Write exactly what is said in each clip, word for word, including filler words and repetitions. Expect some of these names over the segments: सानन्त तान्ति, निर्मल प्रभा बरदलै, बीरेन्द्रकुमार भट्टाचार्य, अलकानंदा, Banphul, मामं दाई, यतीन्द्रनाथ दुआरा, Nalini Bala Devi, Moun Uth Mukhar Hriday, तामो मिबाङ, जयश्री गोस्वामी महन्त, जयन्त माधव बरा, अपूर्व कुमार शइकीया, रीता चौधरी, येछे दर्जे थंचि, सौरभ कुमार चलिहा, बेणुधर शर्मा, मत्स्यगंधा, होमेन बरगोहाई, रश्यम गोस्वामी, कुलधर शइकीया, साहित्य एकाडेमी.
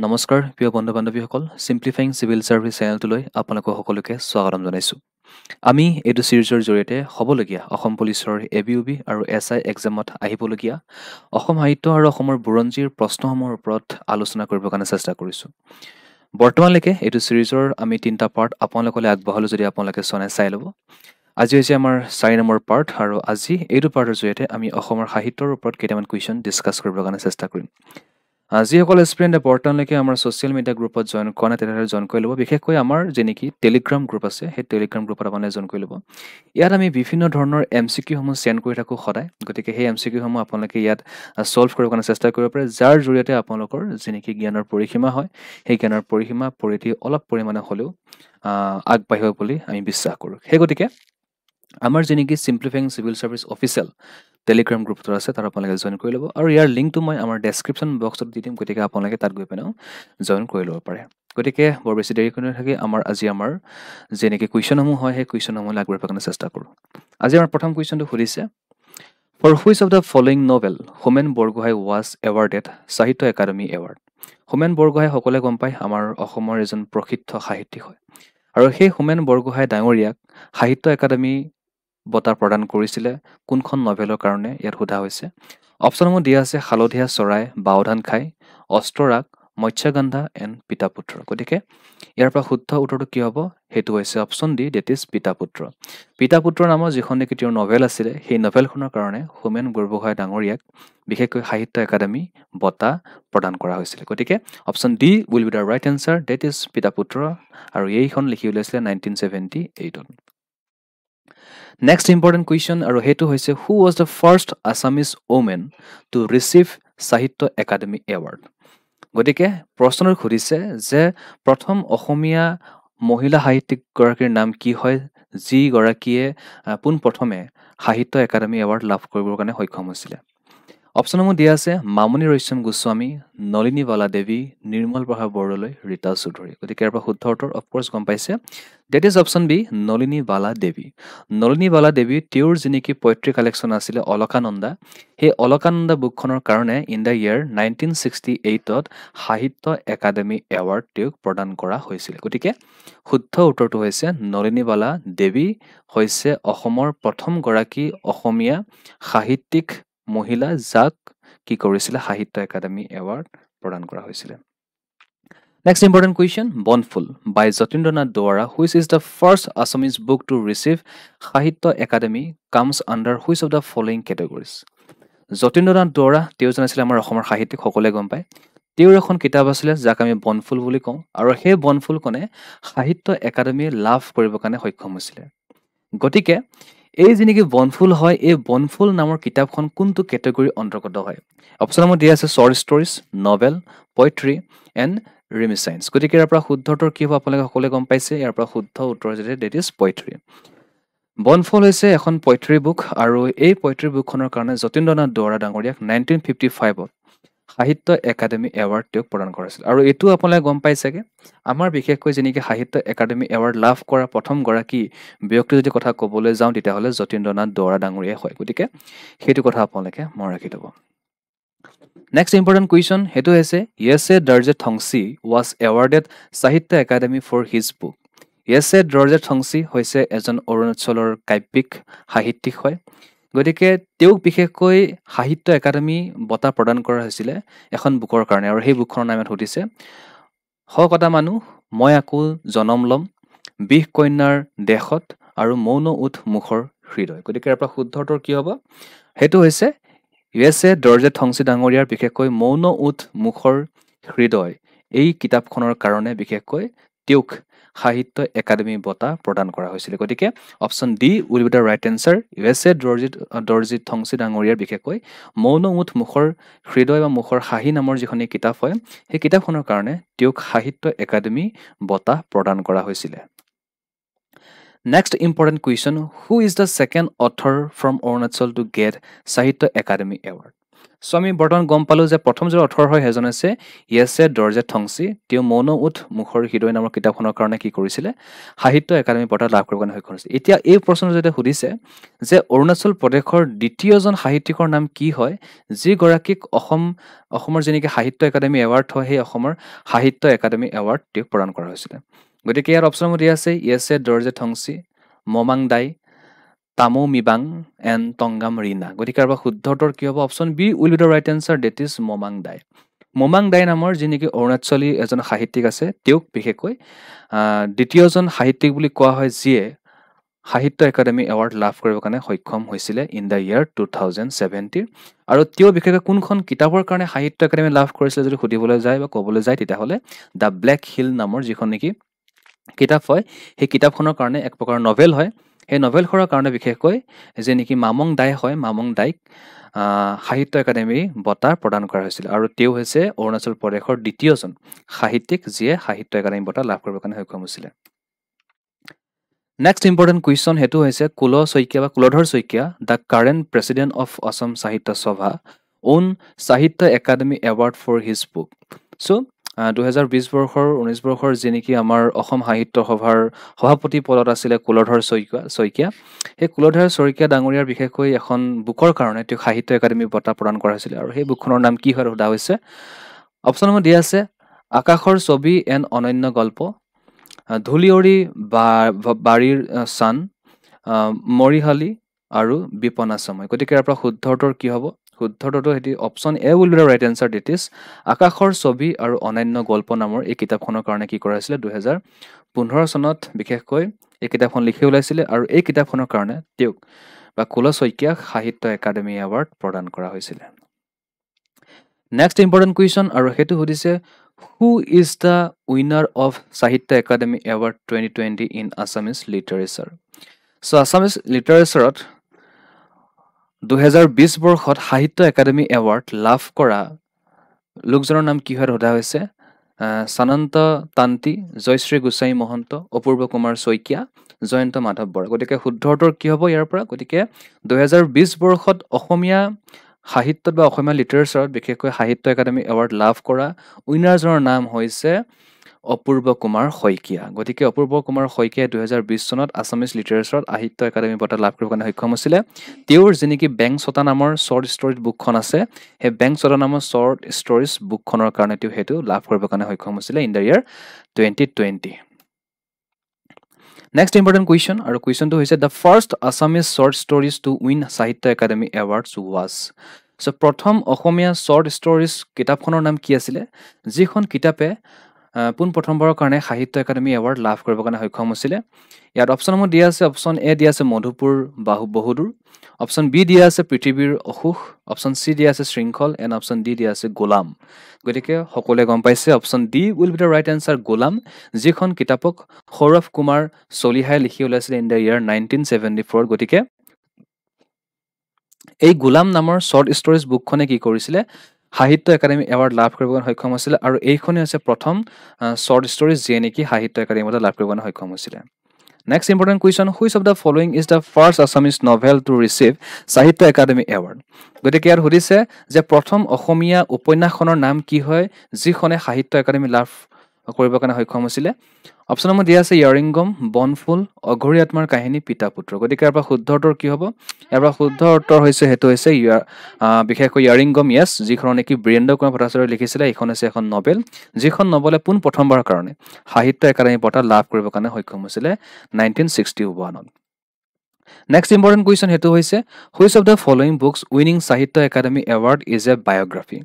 नमस्कार प्रिय बंधु बान्धवी सिम्प्लिफाइंग सिविल सर्विस चैनल आपके स्वागत। आम यू सीरीजर जरिए हमलगिया पुलिसर ए बी यू बी और एस आई एक्जाम आहिबलगिया साहित्य और बुरंजीर प्रश्नसमूहर ऊपर आलोचना चेष्टा करूँ। बर्तमानलेके यू सीरीजर आम तीन पार्ट अपने आगबालो जो अपने चाय लो। आज है आम चार नम्बर पार्ट और आज यू पार्टर जरिए आम साहित्यर ऊपर केटामान क्वेश्चन डिस्कस चेष्टा करूँ। जिसको स्टूडेंटे बर्तमान सोशल मीडिया ग्रुप जयन करना जयन कर लो। विशेषको आम जी निकी टेलीग्राम ग्रुप आसे टेलीग्राम ग्रुप अपने जयन कर लो। इतना विभिन्न धरणर एम सी किऊ सेंड कर सदा गति के एम सी किऊ अपने इतना सल्व कर चेष्टा पे जार जरिए अपने जी निकी ज्ञान परिसीमा है सही ज्ञान परिसीमा परिधि अलग परिमाणे हूँ आगे बोली आम विश्वास करूँ। गति के आम जी निकी simplifying civil service official Telegram group तो आसे अपने जयन कर लो और यार लिंक तो मैं आम डेस्क्रिप्शन बक्स दी दीम गति के तक गई पेना जयन कर लो पे। गति के बर बेसि देरी थी आम आज आम जी निकी क्वेश्चन समूह है क्वेश्चन समूह आगे चेष्टा करूँ। आज आम प्रथम क्वेश्चन तो सूधिसे for which of the following novel होमेन बरगोहाई was awarded साहित्य एकाडेमी award. होमेन बरगोहाई सकले गम पाए आम एजन प्रसिद्ध साहित्यिक है और सही होमेन बरगोहाई डांगरिया साहित्य एकाडेमी बता प्रदान कर नोवेलर कारण इतना सोधा से अपशनमूह दिया है हालधिया चराय बावधान खाई अस्त्रराग मत्स्यगंधा एंड पिता पुत्र। गति के यार शुद्ध उत्तर कि हम सोच option D that is Pita Putra. पिता पुत्र नाम जी निकी नोवेल आई नोवेल कारण होमेन बरगोहाई डांगरिया विशेषको साहित्य एकाडेमी बता प्रदान करा। गति के option D will be the right answer that is Pita Putra और यह लिखी उलियाइছিলে nineteen seventy eight. Next important question और who was the first Assamese women to receive साहित्य एकाडेमी award. गति के प्रश्न सूधिसे जे प्रथम असमिया महिला साहित्यिकगराकीर नाम कि है जिगराकीये पोनप्रथमे साहित्य एकाडेमी एवार्ड लाभ करिबर कारणे सक्षम होइसिले। अपशनमूह दिया है मामनी रश्यम गोस्वामी नलिनी बाला देवी निर्मल प्रभा बरदलै रीता चौधरी। गति के शुद्ध उत्तर अफकोर्स गम पाइसे that is option B Nalini Bala Devi. Nalini Bala Devi तेवर जी निकी पोएट्री कलेक्शन आसिले अलकानंदा हे अलकानंदा बुकखনৰ कारणे in the year nineteen sixty eight त साहित्य एकाडेमी एवार्ड তেওঁক प्रदान करा হৈছিল। गति के शुद्ध उत्तरটো হৈছে नलिनी बाला देवी হৈছে অসমৰ প্ৰথম গৰাকী অসমীয়া সাহিত্যিক महिला जाक कि साहित्य एकाडेमी एवार्ड प्रदान करा होइसिले। Next important question Banphul by Jatindranath Duwara which is the first Assamese book to receive साहित्य एकाडेमी comes under which of the following categories. Jatindranath Duwara आम साहित्यिक सकले गम पाए एन किताब आसिले जाक आमी बनफुल बुली कौ और हेइ बनफुलखने साहित्य एकाडेमी लाभ करिबर कारणे सक्षम होइसिले। गतिके এই যে নেকি বনফুল হয় এই বনফুল নামৰ কিতাপখন কোনটো কেটেগৰীৰ অন্তৰ্গত হয়। অপশনসমূহ দিয়া আছে short stories novel poetry and reminiscence. গতিকে ইয়াৰ পৰা শুদ্ধ উত্তৰ কি হ'ব আপোনালোকে সকলোৱে গম পাইছে। ইয়াৰ পৰা শুদ্ধ উত্তৰ যেটা ডেট ইজ পোয়েট্ৰি। বনফুল হৈছে এখন পোয়েট্ৰি বুক আৰু এই পোয়েট্ৰি বুকখনৰ কাৰণে যতীন্দ্ৰনাথ দুৱৰা ডাঙৰীয়াক নাইনটিন ফিফটি ফাইভত সাহিত্য একাডেমি এৱাৰ্ড তেওঁক প্ৰদান কৰা হৈছিল আৰু এইটো আপোনালোকে গম পাইছেগে আমাৰ বিশেষকৈ যেনেকৈ সাহিত্য একাডেমি এৱাৰ্ড লাভ কৰা প্ৰথম গৰাকী ব্যক্তি যদি কথা ক'বলৈ যাওঁ তেতিয়াহ'লে যতীন্দ্ৰনাথ দুৱৰা ডাঙৰীয়াই হয়। গতিকে সেইটো কথা আপোনালোকে মন ৰাখি থব। নেক্সট ইম্পৰ্টেণ্ট কুৱেশ্যন সেইটো হৈছে Yeshe Dorjee Thongchi was awarded Sahitya Akademi for his book. Yeshe Dorjee Thongchi হৈছে এজন অৰুণাচলৰ কাব্যিক সাহিত্যিক হয়। गति के विशेषक साहित्य एकाडेमी बता प्रदान एन बुकर कारण और बुकखर नाम सूधिसे श कटा मानु मैं आको जन्म लम बिह कन्यार देशत और मौन उठ मुखर हृदय। गति के शुद्ध उत्तर कि हम सोचे য়েছে দৰ্জে থংচি ডাঙৰীয়াৰ विशेषक मौन उठ मुखर हृदय এই কিতাপখনৰ কাৰণে বিশেষকৈ তেওঁক साहित्य एकाडेमी बता प्रदान करा होइसिले। गति के option D will be the right answer য়েছে দৰ্জে দৰ্জে থংচি ডাঙৰীয়াৰ বিশেষকৈ মৌন উঠ মুখৰ হৃদয় বা মুখৰ হাঁহি নামৰ যিখন কিতাপ হয় সেই কিতাপখনৰ কাৰণে তেওঁক সাহিত্য একাডেমি বঁটা প্ৰদান কৰা হৈছিল। Next important question who is the second author from Arunachal to get Sahitya Akademi award. So आम बर्तमान गम पाल प्रथम जो अथर है एजन से येसे दर्जे थंगसी मौन उठ मुखर हृदय नाम किताबखনৰ কাৰণে কি কৰিছিলে সাহিত্য একাডেমি বঁটা লাভ কৰিবলৈ সক্ষম হৈছিল। এতিয়া এই প্ৰশ্নটো যেতিয়া সুধিছে যে অৰুণাচল প্ৰদেশৰ দ্বিতীয়জন সাহিত্যিকৰ নাম কি হয় যিগৰাকীক অসম অসমৰ যেনেকৈ সাহিত্য একাডেমি এৱাৰ্ড হয় সেই অসমৰ সাহিত্য একাডেমি এৱাৰ্ড তেওঁক প্ৰদান কৰা হৈছিল। গতিকে ইয়াৰ অপচনসমূহ দিয়া আছে য়েছে দৰ্জে থংচি, মমাং দাই, তামো মিবাং এণ্ড টংগাম ৰিনা। গতিকে কাৰবা শুদ্ধতৰ কি হ'ব option B will be the right answer that is Mamang Dai. Mamang দাই নামৰ যি নেকি অৰুণাচলী এজন সাহিত্যিক আছে তেওঁক বিশেষকৈ দ্বিতীয়জন সাহিত্যিক বুলি কোৱা হয় যিয়ে সাহিত্য একাডেমি এৱাৰ্ড লাভ কৰিবৰ কাৰণে সক্ষম হৈছিল ইন দ্য ইয়াৰ দুই হাজাৰ সত্তৰ আৰু তেওঁ বিশেষকৈ কোনখন কিতাপৰ কাৰণে সাহিত্য একাডেমি লাভ কৰিছিল যদি সুধিবলৈ যায় বা ক'বলৈ যায় তেতিয়া হলে দ্য ব্লেক হিল নামৰ যিখন নেকি কিতাপ হয় সেই কিতাপখনৰ কাৰণে এক প্ৰকাৰৰ নভেল হয়। এই নভেলখনৰ কাৰণে বিশেষকৈ যে নেকি মামং দাই হয় মামং দাইক সাহিত্য একাডেমি বঁটা প্ৰদান কৰা হৈছিল আৰু তেওঁ হৈছে অৰুণাচল প্ৰদেশৰ দ্বিতীয়জন সাহিত্যিক যিয়ে সাহিত্য একাডেমি বঁটা লাভ কৰিবৰ কাৰণে সক্ষম হৈছিল। নেক্সট ইম্পৰ্টেণ্ট কুৱেশ্যন হেতু হৈছে কুল শইকীয়া বা Kuladhar Saikia the current president of Assam Sahitya Sabha won Sahitya Akademi award for his book. So' দুই হাজাৰ বিশ বৰ্ষৰ ঊনৈশ বৰ্ষৰ যি নেকি আমাৰ অসম সাহিত্য সভাৰ সভাপতি পদত আছিলে কুলধৰ শইকীয়া শইকীয়া সেই কুলধৰ শইকীয়া ডাঙৰীয়াৰ বিশেষকৈ এখন বুকৰ কাৰণে তেওঁ সাহিত্য একাডেমি বঁটা প্ৰদান কৰা হৈছিল আৰু সেই বুকখনৰ নাম কি হয় সোধা হৈছে অপশ্যনসমূহ দিয়া আছে আকাশৰ ছবি এণ্ড অনন্য গল্প, ধূলিয়ৰী বাৰীৰ চান, মৰিহালী আৰু বিপনা সময়। গতিকে ইয়াৰ পৰা শুদ্ধ উত্তৰ কি হ'ব শুদ্ধ উত্তৰটো হেতি option A will be the right answer that is আকাশৰ ছবি আৰু অনন্য গল্প নামৰ এই কিতাপখনৰ কাৰণে কি কৰা হৈছিল দুই হাজাৰ পোন্ধৰ চনত বিশেষকৈ এই কিতাপখন লিখি ওলাইছিল আৰু এই কিতাপখনৰ কাৰণে তেওঁক বা কুল শইকীয়া সাহিত্য একাডেমি এৱাৰ্ড প্ৰদান কৰা হৈছিল। নেক্সট ইম্পৰ্টেণ্ট কুৱেশ্যন আৰু হেতু সুধিছে who is the winner of Sahitya Akademi award দুই হাজাৰ বিশ in Assamese literature. So Assamese লিটাৰেচাৰত দুই হাজাৰ বিশ বৰ্ষত সাহিত্য একাডেমি এৱাৰ্ড লাভ কৰা লোকজনৰ নাম কি হয় সোধা হৈছে সানন্ত তান্তি, জয়শ্ৰী গোস্বাই মহন্ত, অপূৰ্ব কুমাৰ শইকীয়া, জয়ন্ত মাধৱ বৰা। গতিকে শুদ্ধ উত্তৰ কি হ'ব ইয়াৰ পৰা গতিকে দুই হাজাৰ বিশ বৰ্ষত অসমীয়া সাহিত্যত বা অসমীয়া লিটাৰেচাৰত বিশেষকৈ সাহিত্য একাডেমি এৱাৰ্ড লাভ কৰা উইনাৰজনৰ নাম হৈছে অপূৰ্ব কুমাৰ শইকীয়া। গতিকে অপূৰ্ব কুমাৰ শইকীয়াই দুই হাজাৰ বিশ চনত আছামিজ লিটাৰেচাৰত সাহিত্য একাডেমি বঁটা লাভ কৰিবলৈ সক্ষম হৈছিল। তেওঁৰ যি নেকি বেং চটা নামৰ শ্বৰ্ট ষ্টৰিজ বুকখন আছে সেই বেং চটা নামৰ শ্বৰ্ট ষ্টৰিজ বুকখনৰ কাৰণে তেওঁ সেইটো লাভ কৰিবৰ কাৰণে সক্ষম হৈছিল ইন দ্য ইয়াৰ দুই হাজাৰ বিশ। নেক্সট ইম্পৰ্টেণ্ট কুৱেশ্যন আৰু কুৱেশ্যনটো হৈছে the first Assamese short stories to win Sahitya Akademi awards was. So প্ৰথম অসমীয়া শ্বৰ্ট ষ্টৰিজ কিতাপখনৰ নাম কি আছিলে যিখন কিতাপে পুন প্ৰথমবাৰৰ কাৰণে সাহিত্য একাডেমি এৱাৰ্ড লাভ কৰিবৰ কাৰণে সক্ষম হৈছিলে। ইয়াত অপশ্যনসমূহ দিয়া আছে অপশ্যন এ দিয়া আছে মধুপুৰ বাহু বহুদূৰ, অপশ্যন বি দিয়া আছে পৃথিৱীৰ অসুখ, অপশ্যন চি দিয়া আছে শৃংখল এণ্ড অপশ্যন ডি দিয়া আছে গুলাম। গতিকে সকলোৱে গম পাইছে option D will be the right answer Gulam যিখন কিতাপক সৌৰভ কুমাৰ চলিহাই লিখি ওলাইছিলে in the year nineteen seventy four. গতিকে এই গুলাম নামৰ শ্বৰ্ট ষ্টৰিজ বুকখনে কি কৰিছিলে সাহিত্য একাডেমি এৱাৰ্ড লাভ কৰিবলৈ সক্ষম হৈছিল আৰু এইখনেই হৈছে প্ৰথম শ্বৰ্ট ষ্টৰিজ যিয়ে নেকি সাহিত্য একাডেমি বঁটা লাভ কৰিবলৈ সক্ষম হৈছিলে। Next important question which of the following is the first Assamese novel to receive Sahitya Akademi award. গতিকে ইয়াত সুধিছে যে প্ৰথম অসমীয়া উপন্যাসখনৰ নাম কি হয় যিখনে সাহিত্য একাডেমি লাভ কৰিবৰ কাৰণে সক্ষম হৈছিলে। অপশ্যনসমূহ দিয়া আছে য়াৰিংগম, বনফুল, অঘৰী আত্মাৰ কাহিনী, পিতা পুত্ৰ। গতিকে ইয়াৰ পৰা শুদ্ধ উত্তৰ কি হ'ব ইয়াৰ পৰা শুদ্ধ উত্তৰ হৈছে সেইটো হৈছে বিশেষকৈ য়াৰিংগম য়েছ যিখন নেকি বীৰেন্দ্ৰকুমাৰ ভট্টাচাৰ্যই লিখিছিলে এইখন হৈছে এখন নভেল যিখন নভেলে পোন প্ৰথমবাৰৰ কাৰণে সাহিত্য একাডেমি বঁটা লাভ কৰিবৰ কাৰণে সক্ষম হৈছিলে নাইনটিন ছিক্সটি ওৱানত। নেক্সট ইম্পৰ্টেণ্ট কুৱেশ্যন সেইটো হৈছে which of the following books winning Sahitya Akademi award is a biography.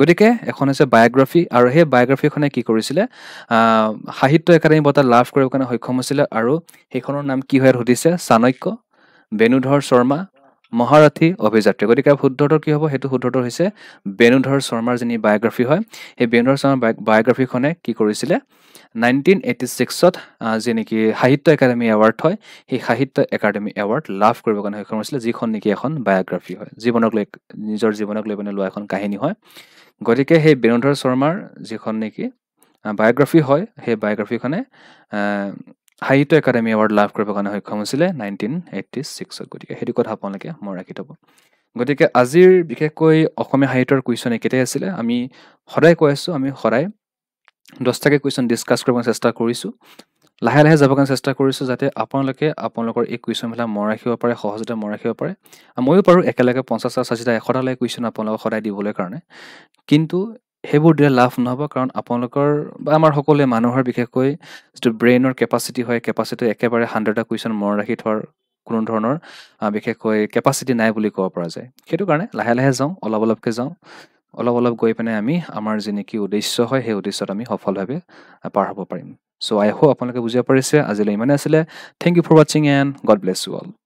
গতিকে এখন হৈছে বায়োগ্ৰাফী আৰু সেই বায়োগ্ৰাফীখনে কি কৰিছিলে সাহিত্য একাডেমি বঁটা লাভ কৰিবৰ কাৰণে সক্ষম হৈছিলে আৰু সেইখনৰ নাম কি হয় সুধিছে চাণক্য, বেণুধৰ শৰ্মা, মহাৰথী, অভিযাত্ৰী। গতিকে শুদ্ধটো কি হ'ব সেইটো শুদ্ধটো হৈছে বেণুধৰ শৰ্মাৰ যি বায়োগ্ৰাফী হয় সেই বেণুধৰ শৰ্মাৰ বায়োগ্ৰাফীখনে কি কৰিছিলে নাইনটিন এইটি ছিক্সত যি নেকি সাহিত্য একাডেমি এৱাৰ্ড হয় সেই সাহিত্য একাডেমি এৱাৰ্ড লাভ কৰিবৰ কাৰণে সক্ষম হৈছিলে যিখন নেকি এখন বায়োগ্ৰাফী হয় জীৱনক লৈ নিজৰ জীৱনক লৈ পিনে লোৱা এখন কাহিনী হয়। গতিকে সেই বেণুধৰ শৰ্মাৰ যিখন নেকি বায়োগ্ৰাফী হয় সেই বায়োগ্ৰাফীখনে সাহিত্য একাডেমি এৱাৰ্ড লাভ কৰিবৰ কাৰণে সক্ষম হৈছিলে নাইনটিন এইটি ছিক্সত। গতিকে সেইটো কথা আপোনালোকে মনত ৰাখি থ'ব। गति के आजिर विशेषक साहित्यर क्वेश्चन एकटाई आम सदा कै आम सदा दसटाके क्वेश्चन डिस्कास कर चेष्टा कर लाहे लाहे जाबे चेष्टा करते आपलोके एक क्वेश्चन भाला मन रखिब पे सहजते मन रखिब पे मयो पारो एक पंचाशा षाठीटा एशटाले क्वेश्चन अपने सदा दिबले कारण किन्तु हेबो दिले लाभ नहब कारण आपलोकर आमार हकले मानुहर बिखेक जो ब्रेनर केपासिटी है केपासिटी एकेबारे हंड्रेडटा क्वेश्चन मन राखि थोर कोनो धৰণৰ बिखेक केपासिटी नाइ বুলি ক'ব পৰা যায় সেইটো কাৰণে লাহে লাহে যাওঁ অলপ অলপকে যাওঁ অলপ অলপ গৈ পেনে আমি আমাৰ যে নেকি উদ্দেশ্য হয় সেই উদ্দেশ্যত আমি সফলভাৱে পাৰ হ'ব পাৰিম। So I hope আপোনালোকে বুজি পাইছে আজিলৈ ইমানে আছিলে। Thank you for watching and God bless you all.